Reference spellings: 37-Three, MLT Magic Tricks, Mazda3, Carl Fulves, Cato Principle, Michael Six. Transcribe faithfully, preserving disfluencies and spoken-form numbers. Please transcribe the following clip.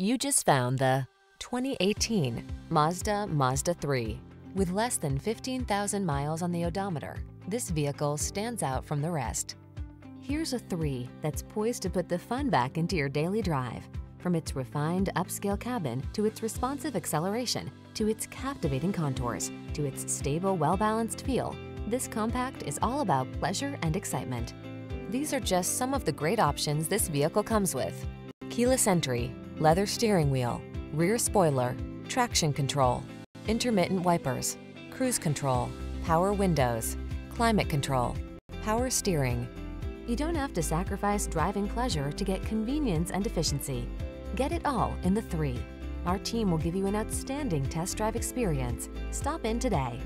You just found the twenty eighteen Mazda Mazda three. With less than fifteen thousand miles on the odometer, this vehicle stands out from the rest. Here's a three that's poised to put the fun back into your daily drive. From its refined upscale cabin, to its responsive acceleration, to its captivating contours, to its stable, well-balanced feel, this compact is all about pleasure and excitement. These are just some of the great options this vehicle comes with: keyless entry, leather steering wheel, rear spoiler, traction control, intermittent wipers, cruise control, power windows, climate control, power steering. You don't have to sacrifice driving pleasure to get convenience and efficiency. Get it all in the three. Our team will give you an outstanding test drive experience. Stop in today.